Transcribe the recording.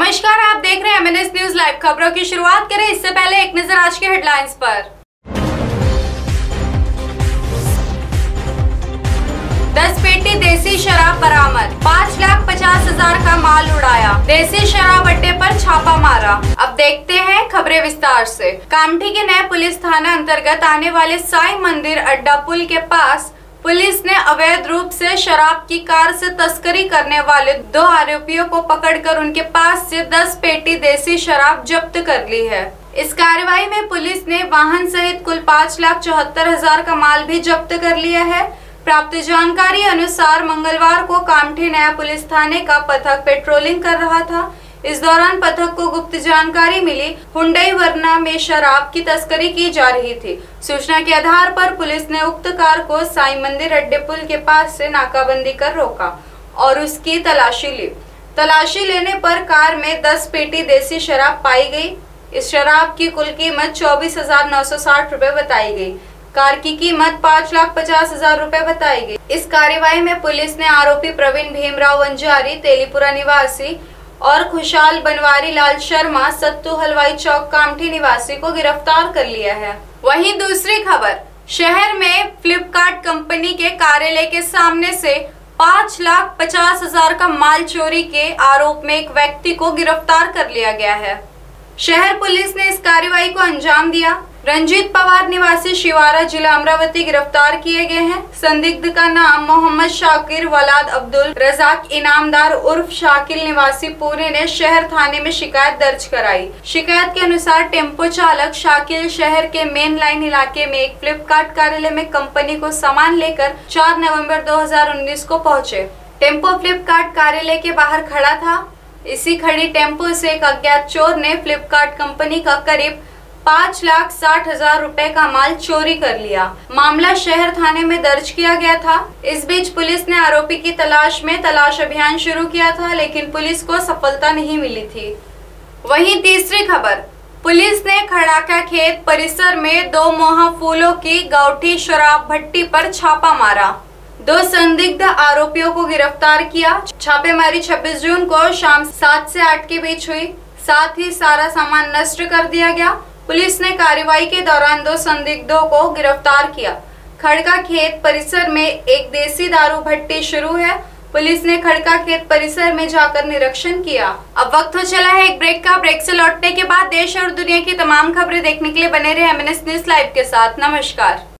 नमस्कार, आप देख रहे हैं MNS न्यूज लाइव। खबरों की शुरुआत करें, इससे पहले एक नजर आज के हेडलाइंस पर। 10 पेटी देसी शराब बरामद, 5,50,000 का माल उड़ाया, देसी शराब अड्डे पर छापा मारा। अब देखते हैं खबरें विस्तार से। कामठी के नए पुलिस थाना अंतर्गत आने वाले साईं मंदिर अड्डा पुल के पास पुलिस ने अवैध रूप से शराब की कार से तस्करी करने वाले 2 आरोपियों को पकड़कर उनके पास से 10 पेटी देसी शराब जब्त कर ली है। इस कार्रवाई में पुलिस ने वाहन सहित कुल 5,74,000 का माल भी जब्त कर लिया है। प्राप्त जानकारी अनुसार मंगलवार को कामठी नया पुलिस थाने का पथक पेट्रोलिंग कर रहा था। इस दौरान पथक को गुप्त जानकारी मिली हुंडई वर्ना में शराब की तस्करी की जा रही थी। सूचना के आधार पर पुलिस ने उक्त कार को साईं मंदिर अड्डे पुल के पास से नाकाबंदी कर रोका और उसकी तलाशी ली। तलाशी लेने पर कार में 10 पेटी देसी शराब पाई गई। इस शराब की कुल कीमत 24,960 रुपए बताई गई। कार की कीमत 5,50,000 रुपए बताई गई। इस कार्यवाही में पुलिस ने आरोपी प्रवीण भीमराव वंजारी तेलीपुरा निवासी और खुशाल बनवारी लाल शर्मा सत्तू हलवाई चौक कामठी निवासी को गिरफ्तार कर लिया है। वहीं दूसरी खबर, शहर में फ्लिपकार्ट कंपनी के कार्यालय के सामने से 5,50,000 का माल चोरी के आरोप में एक व्यक्ति को गिरफ्तार कर लिया गया है। शहर पुलिस ने इस कार्रवाई को अंजाम दिया। रंजीत पवार निवासी शिवारा जिला अमरावती गिरफ्तार किए गए हैं। संदिग्ध का नाम मोहम्मद शाकिर वलाद अब्दुल रजाक इनामदार उर्फ शाकिल निवासी पुणे ने शहर थाने में शिकायत दर्ज कराई। शिकायत के अनुसार टेम्पो चालक शाकिल शहर के मेन लाइन इलाके में एक फ्लिपकार्ट कार्यालय में कंपनी को सामान लेकर 4 नवम्बर 2019 को पहुँचे। टेम्पो फ्लिपकार्ट कार्यालय के बाहर खड़ा था। इसी खड़ी टेम्पो से एक अज्ञात चोर ने फ्लिपकार्ट कंपनी का करीब 5,60,000 रुपए का माल चोरी कर लिया। मामला शहर थाने में दर्ज किया गया था। इस बीच पुलिस ने आरोपी की तलाश में तलाश अभियान शुरू किया था, लेकिन पुलिस को सफलता नहीं मिली थी। वहीं तीसरी खबर, पुलिस ने खड़ाका खेत परिसर में 2 मोहा फूलों की गाउठी शराब भट्टी पर छापा मारा। 2 संदिग्ध आरोपियों को गिरफ्तार किया। छापेमारी 26 जून को शाम 7 से 8 के बीच हुई। साथ ही सारा सामान नष्ट कर दिया गया। पुलिस ने कार्रवाई के दौरान 2 संदिग्धों को गिरफ्तार किया। खड़का खेत परिसर में एक देसी दारू भट्टी शुरू है। पुलिस ने खड़का खेत परिसर में जाकर निरीक्षण किया। अब वक्त हो चला है एक ब्रेक का। ब्रेक से लौटने के बाद देश और दुनिया की तमाम खबरें देखने के लिए बने रहे MNS न्यूज लाइव के साथ। नमस्कार।